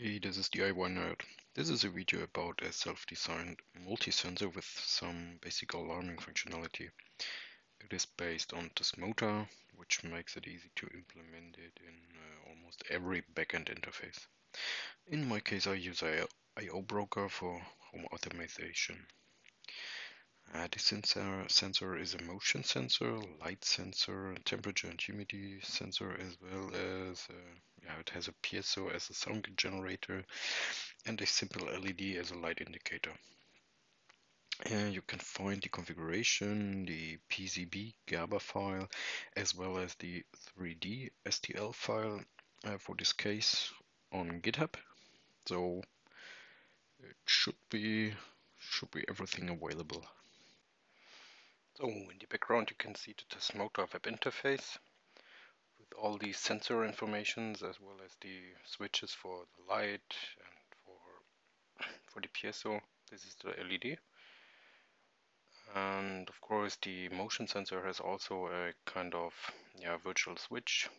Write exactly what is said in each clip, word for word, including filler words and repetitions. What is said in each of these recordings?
Hey, this is D I Y Nerd. This is a video about a self-designed multi-sensor with some basic alarming functionality. It is based on Tasmota, which makes it easy to implement it in uh, almost every backend interface. In my case, I use IoBroker for home automation. Uh, this sensor, sensor is a motion sensor, light sensor, temperature and humidity sensor, as well as uh, yeah, it has a P S U as a sound generator and a simple L E D as a light indicator. Uh, you can find the configuration, the P C B Gerber file, as well as the three D S T L file uh, for this case on GitHub. So it should be should be everything available. So in the background you can see the Tasmota web interface with all the sensor informations as well as the switches for the light and for, for the P S O. This is the L E D. And of course the motion sensor has also a kind of yeah, virtual switch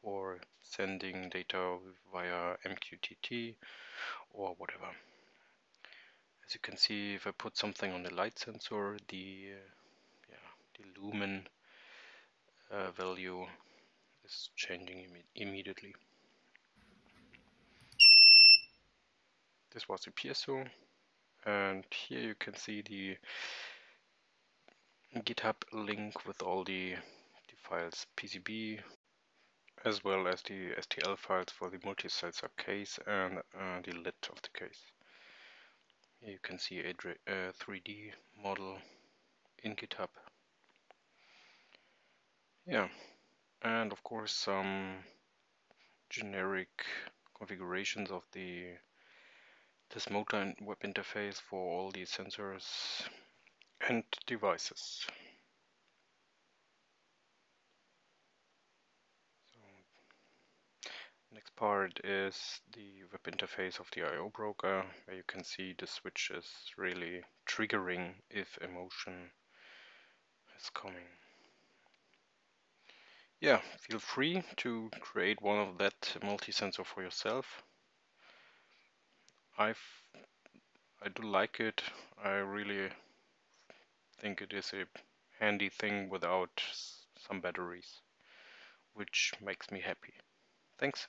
for sending data via M Q T T or whatever. As you can see, if I put something on the light sensor, the uh, lumen uh, value is changing imme immediately. This was the P S U, and here you can see the GitHub link with all the, the files P C B as well as the S T L files for the multi-sensor case and uh, the lid of the case. Here you can see a uh, three D model in GitHub. Yeah, and of course some generic configurations of the Tasmota web interface for all the sensors and devices. So, next part is the web interface of the IoBroker, where you can see the switch is really triggering if a motion is coming. Yeah, feel free to create one of that multi-sensor for yourself. I've, I do like it. I really think it is a handy thing without some batteries, which makes me happy. Thanks.